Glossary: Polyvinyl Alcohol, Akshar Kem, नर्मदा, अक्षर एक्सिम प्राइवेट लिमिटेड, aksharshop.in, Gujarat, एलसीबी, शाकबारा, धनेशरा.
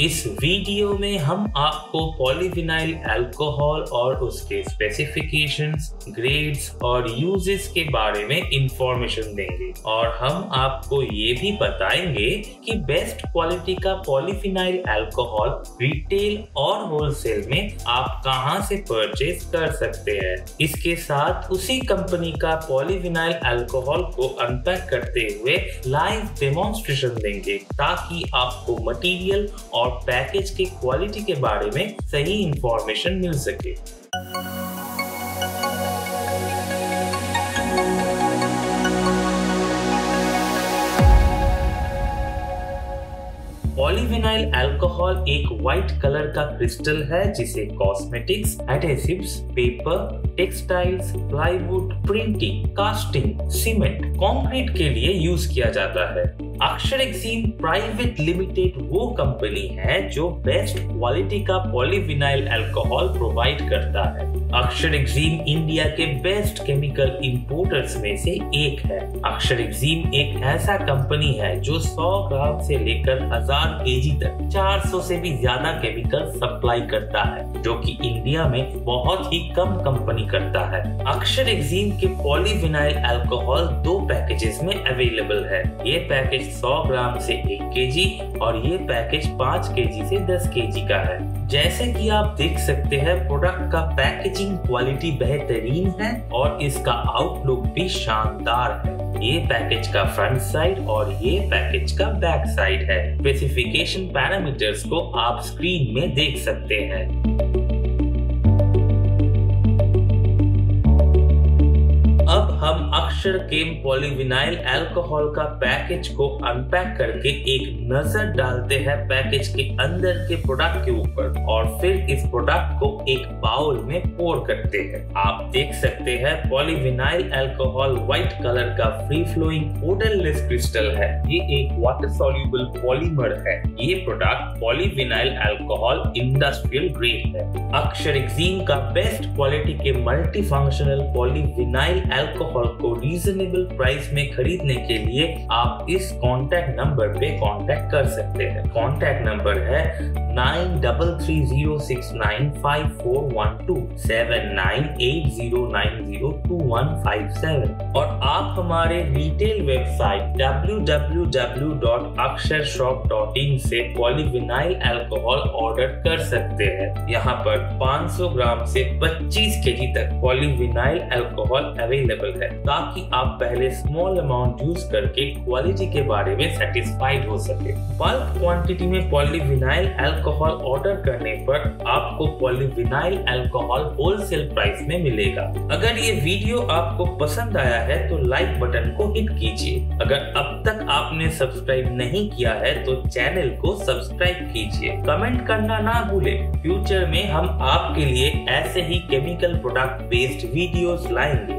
इस वीडियो में हम आपको पॉलीविनाइल अल्कोहल और उसके स्पेसिफिकेशंस, ग्रेड्स और यूजेस के बारे में इंफॉर्मेशन देंगे और हम आपको ये भी बताएंगे कि बेस्ट क्वालिटी का पॉलीविनाइल अल्कोहल रिटेल और होलसेल में आप कहां से परचेज कर सकते हैं। इसके साथ उसी कंपनी का पॉलीविनाइल अल्कोहल को अनपैक करते हुए लाइव डेमोन्स्ट्रेशन देंगे ताकि आपको मटेरियल और पैकेज की क्वालिटी के बारे में सही इंफॉर्मेशन मिल सके। पॉलीविनाइल अल्कोहल एक व्हाइट कलर का क्रिस्टल है जिसे cosmetics, adhesives, paper, textiles, plywood, printing, casting, cement, concrete के लिए यूज किया जाता है। अक्षर एक्सिम प्राइवेट लिमिटेड वो कंपनी है जो बेस्ट क्वालिटी का पॉलीविनाइल अल्कोहल प्रोवाइड करता है। अक्षर एक्सिम इंडिया के बेस्ट केमिकल इंपोर्टर्स में से एक है। अक्षर एक्सिम एक ऐसा कंपनी है जो 100 ग्राम से लेकर 1000 केजी तक 400 से भी ज्यादा केमिकल सप्लाई करता है, जो कि इंडिया में बहुत ही कम कंपनी करता है। अक्षर एक्सिम के पॉलीविनाइल अल्कोहल 2 पैकेजेस में अवेलेबल है। ये पैकेज 100 ग्राम से 1 केजी और ये पैकेज 5 केजी से 10 केजी का है। जैसे कि आप देख सकते हैं, प्रोडक्ट का पैकेजिंग क्वालिटी बेहतरीन है और इसका आउटलुक भी शानदार है। ये पैकेज का फ्रंट साइड और ये पैकेज का बैक साइड है। स्पेसिफिकेशन पैरामीटर्स को आप स्क्रीन में देख सकते हैं। अब हम अक्षर केम पॉलीविनाइल अल्कोहल का पैकेज को अनपैक करके एक नजर डालते हैं पैकेज के अंदर के प्रोडक्ट के ऊपर और फिर इस प्रोडक्ट को एक बाउल में पोर करते हैं। आप देख सकते हैं पॉलीविनाइल अल्कोहल व्हाइट कलर का फ्री फ्लोइंग ओडरलेस क्रिस्टल है। ये एक वाटर सॉल्युबल पॉलीमर है। ये product polyvinyl alcohol industrial grade है। अक्षर एक्सिम का बेस्ट क्वालिटी के मल्टी फंक्शनल पॉलीविनाइल अल्कोहल को रीजनेबल प्राइस में खरीदने के लिए आप इस कांटेक्ट नंबर पे कांटेक्ट कर सकते हैं। कांटेक्ट नंबर है 93306954127980902157 और आप हमारे रिटेल वेबसाइट www.aksharshop.in से पॉलीविनाइल अल्कोहल ऑर्डर कर सकते हैं। यहाँ पर 500 ग्राम से 25 केजी तक पॉलीविनाइल अल्कोहल अवेलेबल है ताकि आप पहले स्मॉल अमाउंट यूज करके क्वालिटी के बारे में सेटिस्फाइड हो सके। बल्क क्वांटिटी में पॉलीविनाइल अल्कोहल ऑर्डर करने पर आपको पॉलीविनाइल अल्कोहल होलसेल प्राइस में मिलेगा। अगर ये वीडियो आपको पसंद आया है तो लाइक बटन को हिट कीजिए। अगर अब तक आपने सब्सक्राइब नहीं किया है तो चैनल को सब्सक्राइब कीजिए। कमेंट करना ना भूलें। फ्यूचर में हम आपके लिए ऐसे ही केमिकल प्रोडक्ट बेस्ड वीडियोस लाएंगे।